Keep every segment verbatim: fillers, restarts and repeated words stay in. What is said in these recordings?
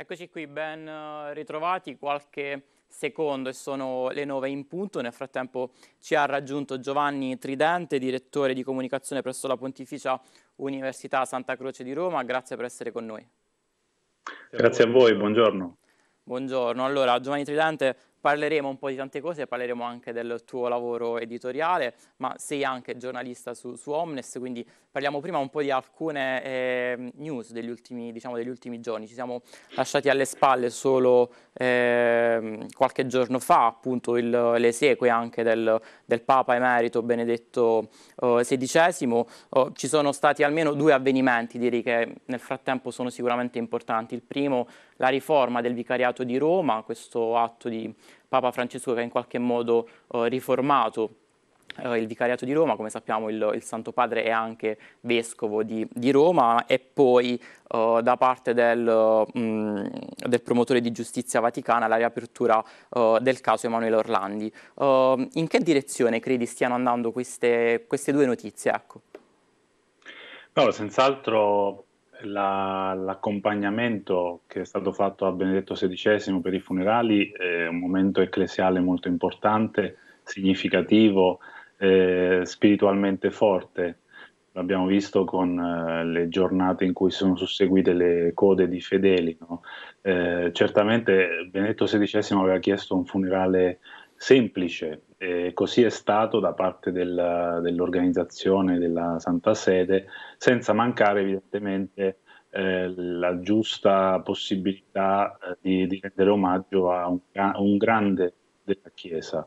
Eccoci qui, ben ritrovati, qualche secondo e sono le nove in punto. Nel frattempo ci ha raggiunto Giovanni Tridente, direttore di comunicazione presso la Pontificia Università Santa Croce di Roma. Grazie per essere con noi. Grazie a voi, buongiorno. Buongiorno. Allora, Giovanni Tridente, parleremo un po' di tante cose, parleremo anche del tuo lavoro editoriale, ma sei anche giornalista su, su Omnes, quindi parliamo prima un po' di alcune eh, news degli ultimi, diciamo, degli ultimi giorni. Ci siamo lasciati alle spalle solo eh, qualche giorno fa appunto il, le esequie anche del, del Papa Emerito Benedetto eh, sedicesimo. Oh, ci sono stati almeno due avvenimenti, direi, che nel frattempo sono sicuramente importanti. Il primo, la riforma del Vicariato di Roma, questo atto di Papa Francesco che ha in qualche modo eh, riformato eh, il Vicariato di Roma. Come sappiamo il, il Santo Padre è anche Vescovo di, di Roma, e poi eh, da parte del, mh, del promotore di giustizia vaticana la riapertura eh, del caso Emanuela Orlandi. Eh, in che direzione credi stiano andando queste, queste due notizie? Ecco. No, senz'altro l'accompagnamento che è stato fatto a Benedetto sedicesimo per i funerali è un momento ecclesiale molto importante, significativo, eh, spiritualmente forte. L'abbiamo visto con eh, le giornate in cui sono susseguite le code di fedeli, no? Eh, certamente Benedetto sedicesimo aveva chiesto un funerale semplice, eh, così è stato da parte del, dell'organizzazione della Santa Sede, senza mancare evidentemente eh, la giusta possibilità di, di rendere omaggio a un, a un grande della Chiesa.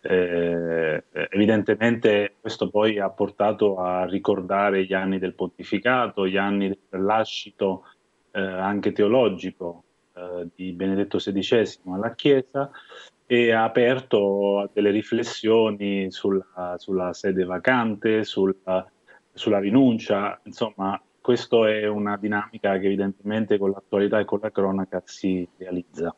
Eh, evidentemente questo poi ha portato a ricordare gli anni del pontificato, gli anni del lascito eh, anche teologico eh, di Benedetto sedicesimo alla Chiesa, e ha aperto a delle riflessioni sulla, sulla sede vacante, sulla, sulla rinuncia. Insomma, questa è una dinamica che evidentemente con l'attualità e con la cronaca si realizza.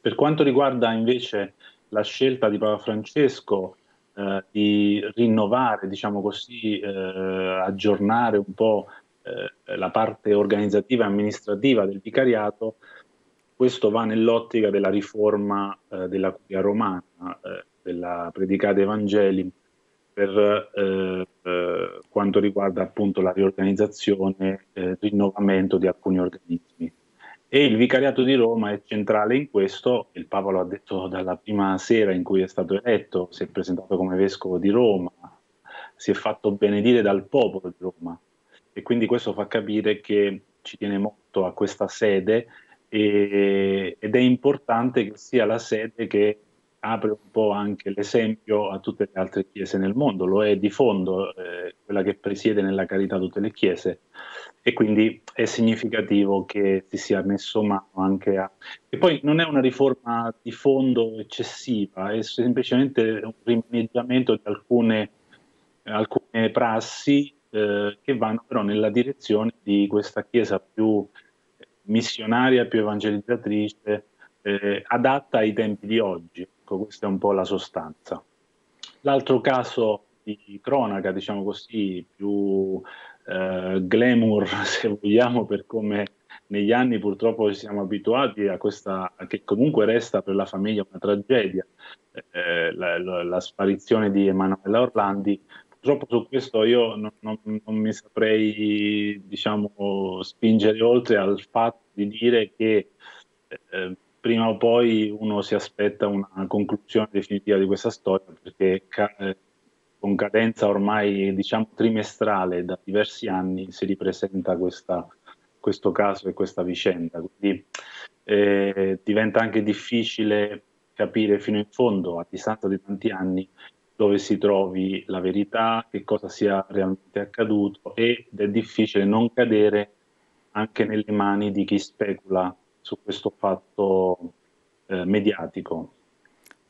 Per quanto riguarda invece la scelta di Papa Francesco eh, di rinnovare, diciamo così, eh, aggiornare un po' eh, la parte organizzativa e amministrativa del vicariato, questo va nell'ottica della riforma eh, della Curia Romana, eh, della Predicate Evangelium, per eh, eh, quanto riguarda appunto la riorganizzazione e eh, rinnovamento di alcuni organismi. E il Vicariato di Roma è centrale in questo. Il Papa lo ha detto dalla prima sera in cui è stato eletto, si è presentato come Vescovo di Roma, si è fatto benedire dal popolo di Roma, e quindi questo fa capire che ci tiene molto a questa sede, ed è importante che sia la sede che apre un po' anche l'esempio a tutte le altre chiese nel mondo. Lo è di fondo, eh, quella che presiede nella carità tutte le chiese, e quindi è significativo che si sia messo mano anche a... E poi non è una riforma di fondo eccessiva, è semplicemente un rimaneggiamento di alcune, alcune prassi eh, che vanno però nella direzione di questa Chiesa più missionaria, più evangelizzatrice, eh, adatta ai tempi di oggi. Ecco, questa è un po' la sostanza. L'altro caso di cronaca, diciamo così, più eh, glamour, se vogliamo, per come negli anni purtroppo ci siamo abituati a questa, che comunque resta per la famiglia una tragedia, eh, la, la, la sparizione di Emanuela Orlandi. Purtroppo su questo io non, non, non mi saprei, diciamo, spingere oltre al fatto di dire che eh, prima o poi uno si aspetta una conclusione definitiva di questa storia, perché ca con cadenza ormai, diciamo, trimestrale da diversi anni si ripresenta questa, questo caso e questa vicenda. Quindi eh, diventa anche difficile capire fino in fondo, a distanza di tanti anni, dove si trovi la verità, che cosa sia realmente accaduto, ed è difficile non cadere anche nelle mani di chi specula su questo fatto eh, mediatico.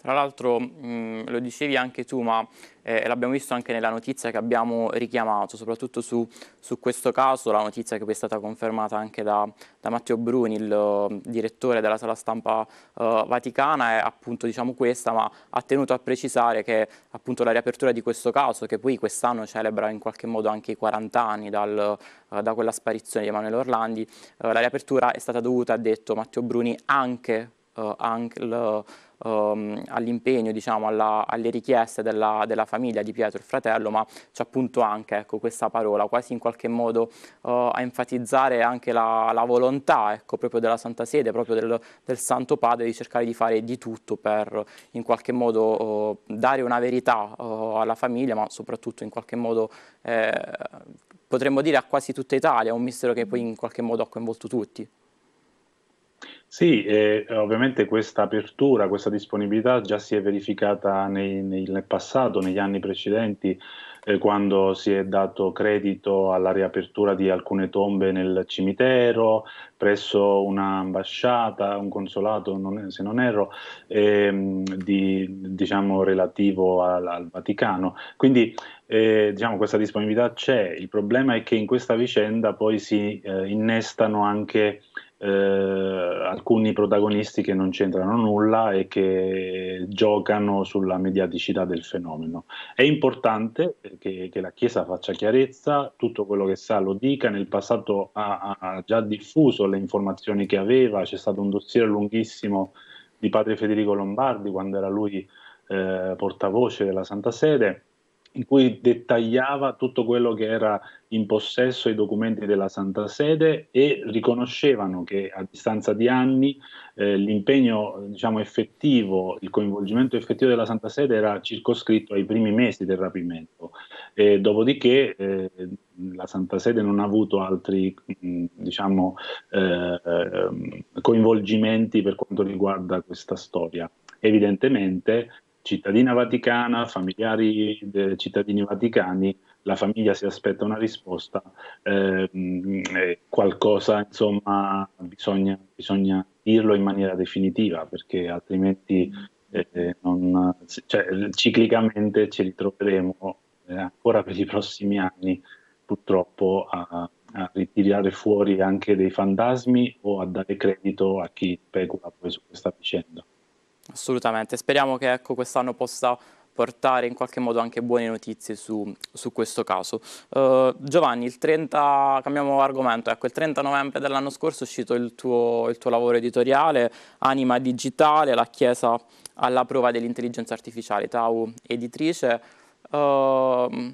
Tra l'altro mh, lo dicevi anche tu, ma eh, l'abbiamo visto anche nella notizia che abbiamo richiamato, soprattutto su, su questo caso, la notizia che poi è stata confermata anche da, da Matteo Bruni, il direttore della sala stampa eh, vaticana, è appunto diciamo questa, ma ha tenuto a precisare che appunto la riapertura di questo caso, che poi quest'anno celebra in qualche modo anche i quaranta anni dal, eh, da quella sparizione di Emanuela Orlandi, eh, la riapertura è stata dovuta, ha detto Matteo Bruni, anche Uh, anche uh, um, all'impegno, diciamo, alla, alle richieste della, della famiglia di Pietro, il fratello, ma c'è appunto anche, ecco, questa parola, quasi in qualche modo uh, a enfatizzare anche la, la volontà, ecco, proprio della Santa Sede, proprio del, del Santo Padre, di cercare di fare di tutto per in qualche modo uh, dare una verità uh, alla famiglia, ma soprattutto in qualche modo eh, potremmo dire a quasi tutta Italia, un mistero che poi in qualche modo ha coinvolto tutti. Sì, eh, ovviamente questa apertura, questa disponibilità già si è verificata nei, nei, nel passato, negli anni precedenti, eh, quando si è dato credito alla riapertura di alcune tombe nel cimitero, presso un'ambasciata, un consolato, non, se non erro, ehm, di, diciamo, relativo al, al Vaticano. Quindi eh, diciamo, questa disponibilità c'è. Il problema è che in questa vicenda poi si eh, innestano anche Eh, alcuni protagonisti che non c'entrano nulla e che giocano sulla mediaticità del fenomeno. È importante che, che la Chiesa faccia chiarezza, tutto quello che sa lo dica. Nel passato ha, ha già diffuso le informazioni che aveva, c'è stato un dossier lunghissimo di padre Federico Lombardi, quando era lui eh, portavoce della Santa Sede, in cui dettagliava tutto quello che era in possesso ai documenti della Santa Sede e riconoscevano che a distanza di anni eh, l'impegno, diciamo, effettivo, il coinvolgimento effettivo della Santa Sede era circoscritto ai primi mesi del rapimento. E dopodiché eh, la Santa Sede non ha avuto altri mh, diciamo, eh, coinvolgimenti per quanto riguarda questa storia. Evidentemente cittadina vaticana, familiari dei cittadini vaticani, la famiglia si aspetta una risposta, eh, qualcosa, insomma, bisogna, bisogna dirlo in maniera definitiva, perché altrimenti eh, non, cioè, ciclicamente ci ritroveremo eh, ancora per i prossimi anni purtroppo a, a ritirare fuori anche dei fantasmi o a dare credito a chi specula poi su questa vicenda. Assolutamente, speriamo che, ecco, quest'anno possa portare in qualche modo anche buone notizie su, su questo caso. Uh, Giovanni, il trenta, cambiamo argomento, ecco, il trenta novembre dell'anno scorso è uscito il tuo, il tuo lavoro editoriale, Anima Digitale, la Chiesa alla prova dell'intelligenza artificiale, Tau editrice. Uh,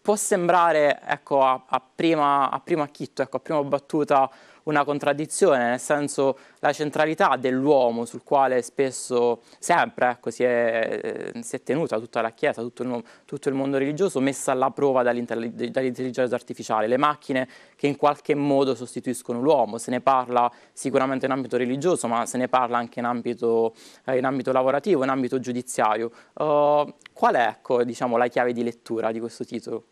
Può sembrare, ecco, a, a prima, a prima acchitto, ecco, a prima battuta, una contraddizione, nel senso la centralità dell'uomo sul quale spesso, sempre, ecco, si è, si è tenuta tutta la Chiesa, tutto il, tutto il mondo religioso, messa alla prova dall'intelligenza artificiale, le macchine che in qualche modo sostituiscono l'uomo. Se ne parla sicuramente in ambito religioso, ma se ne parla anche in ambito, eh, in ambito lavorativo, in ambito giudiziario. Uh, qual è, ecco, diciamo, la chiave di lettura di questo titolo?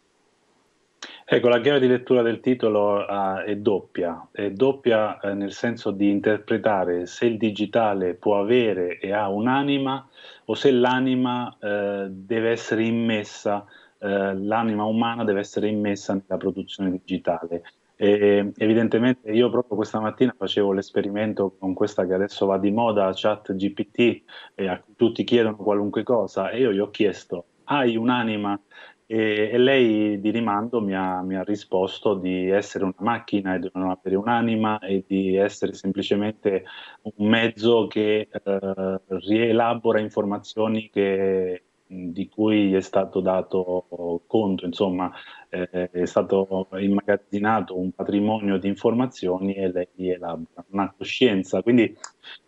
Ecco, la chiave di lettura del titolo uh, è doppia, è doppia uh, nel senso di interpretare se il digitale può avere e ha un'anima o se l'anima uh, deve essere immessa, uh, l'anima umana deve essere immessa nella produzione digitale. E, evidentemente io proprio questa mattina facevo l'esperimento con questa che adesso va di moda, ChatGPT, e a cui tutti chiedono qualunque cosa, e io gli ho chiesto: hai un'anima? E, e lei di rimando mi ha, mi ha risposto di essere una macchina e di non avere un'anima e di essere semplicemente un mezzo che eh, rielabora informazioni che, di cui è stato dato conto, insomma, eh, è stato immagazzinato un patrimonio di informazioni e lei li elabora, una coscienza. Quindi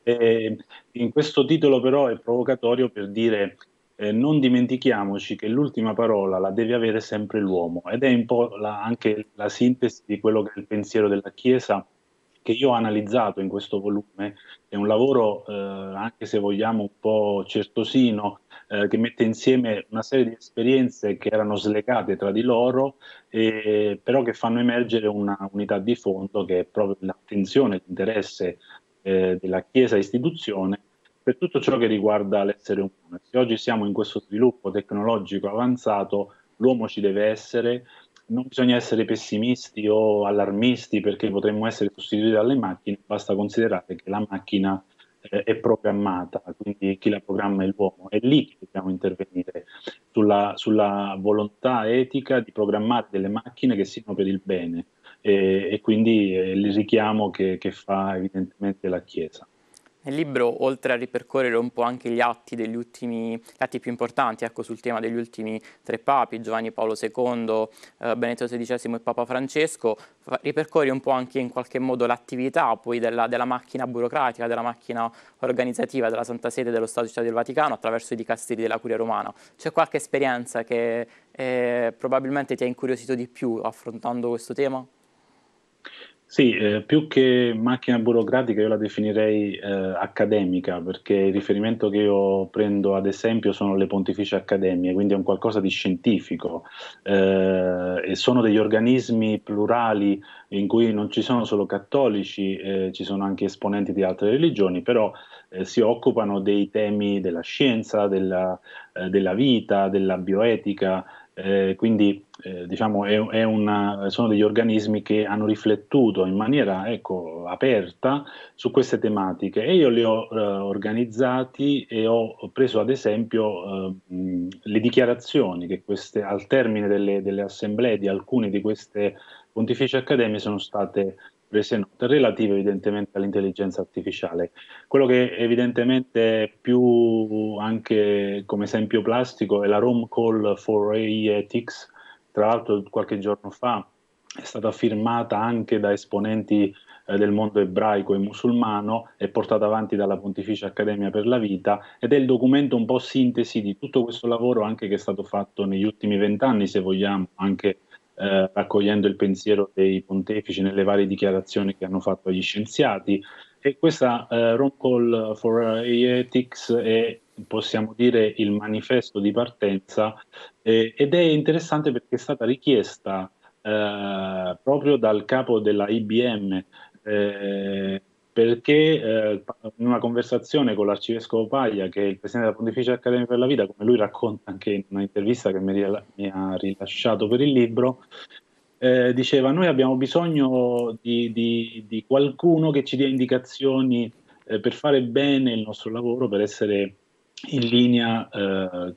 eh, in questo titolo però è provocatorio per dire: Eh, non dimentichiamoci che l'ultima parola la deve avere sempre l'uomo, ed è un po' la, anche la sintesi di quello che è il pensiero della Chiesa che io ho analizzato in questo volume. È un lavoro, eh, anche se vogliamo, un po' certosino, eh, che mette insieme una serie di esperienze che erano slegate tra di loro, eh, però che fanno emergere una unità di fondo che è proprio l'attenzione, l'interesse eh, della Chiesa istituzione per tutto ciò che riguarda l'essere umano. Se oggi siamo in questo sviluppo tecnologico avanzato, l'uomo ci deve essere, non bisogna essere pessimisti o allarmisti perché potremmo essere sostituiti dalle macchine, basta considerare che la macchina eh, è programmata, quindi chi la programma è l'uomo, è lì che dobbiamo intervenire, sulla, sulla volontà etica di programmare delle macchine che siano per il bene, e, e quindi eh, il richiamo che, che fa evidentemente la Chiesa. Nel libro, oltre a ripercorrere un po' anche gli atti, degli ultimi, gli atti più importanti ecco, sul tema degli ultimi tre papi, Giovanni Paolo secondo, eh, Benedetto sedicesimo e Papa Francesco, ripercorri un po' anche in qualche modo l'attività poi della, della macchina burocratica, della macchina organizzativa della Santa Sede, dello Stato Città del Vaticano attraverso i dicasteri della Curia Romana. C'è qualche esperienza che eh, probabilmente ti ha incuriosito di più affrontando questo tema? Sì, eh, più che macchina burocratica io la definirei eh, accademica, perché il riferimento che io prendo ad esempio sono le Pontificie Accademie, quindi è un qualcosa di scientifico, eh, e sono degli organismi plurali in cui non ci sono solo cattolici, eh, ci sono anche esponenti di altre religioni, però eh, si occupano dei temi della scienza, della, eh, della vita, della bioetica. Eh, quindi eh, diciamo è, è una, sono degli organismi che hanno riflettuto in maniera ecco, aperta su queste tematiche, e io li ho eh, organizzati e ho preso ad esempio eh, le dichiarazioni che queste, al termine delle, delle assemblee di alcune di queste Pontificie Accademie sono state prese note, relative evidentemente all'intelligenza artificiale. Quello che evidentemente è più anche come esempio plastico è la Rome Call for A I Ethics, tra l'altro qualche giorno fa è stata firmata anche da esponenti eh, del mondo ebraico e musulmano e portata avanti dalla Pontificia Accademia per la Vita, ed è il documento un po' sintesi di tutto questo lavoro anche che è stato fatto negli ultimi vent'anni, se vogliamo, anche Eh, raccogliendo il pensiero dei pontefici nelle varie dichiarazioni che hanno fatto agli scienziati. E questa eh, Rome Call for A I Ethics è, possiamo dire, il manifesto di partenza, eh, ed è interessante perché è stata richiesta eh, proprio dal capo della I B M, eh, perché eh, in una conversazione con l'arcivescovo Paglia, che è il presidente della Pontificia Accademia per la Vita, come lui racconta anche in un'intervista che mi, mi ha rilasciato per il libro, eh, diceva: noi abbiamo bisogno di, di, di qualcuno che ci dia indicazioni eh, per fare bene il nostro lavoro, per essere in linea, eh,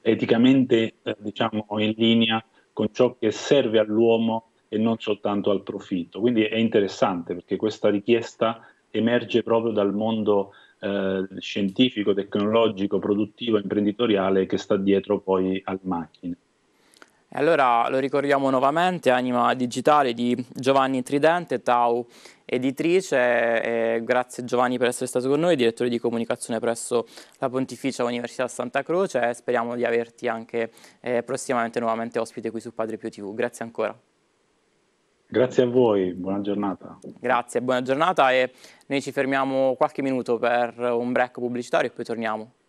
eticamente eh, diciamo in linea con ciò che serve all'uomo e non soltanto al profitto. Quindi è interessante perché questa richiesta emerge proprio dal mondo eh, scientifico, tecnologico, produttivo, imprenditoriale che sta dietro poi alle macchine. E allora lo ricordiamo nuovamente, Anima Digitale di Giovanni Tridente, Tau editrice. E grazie Giovanni per essere stato con noi, direttore di comunicazione presso la Pontificia Università Santa Croce, e speriamo di averti anche eh, prossimamente nuovamente ospite qui su Padre Pio tivù. Grazie ancora. Grazie a voi, buona giornata. Grazie, buona giornata, e noi ci fermiamo qualche minuto per un break pubblicitario e poi torniamo.